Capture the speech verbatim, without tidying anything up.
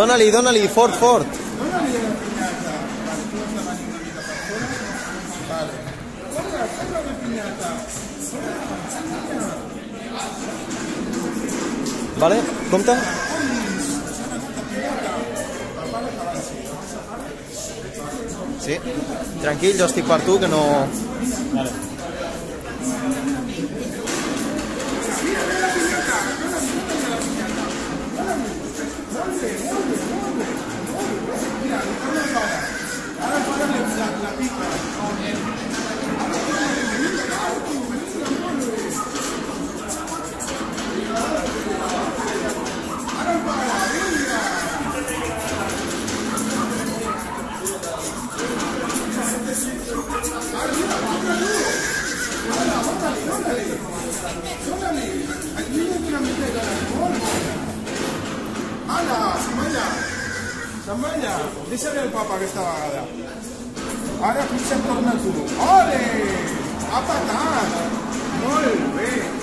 Dona-li, dona-li, fort, fort. Dona-li a la pinyata. Vale, tu has demanat una mica per fora. Vale. Corre, corre la pinyata. Corre, vale, compte. Sí, tranquil, jo estic per tu, que no... Vale. Samanya, deixa-li el papa aquesta vegada. Ara potser em torna tu. Ole! Ha patat! Molt bé!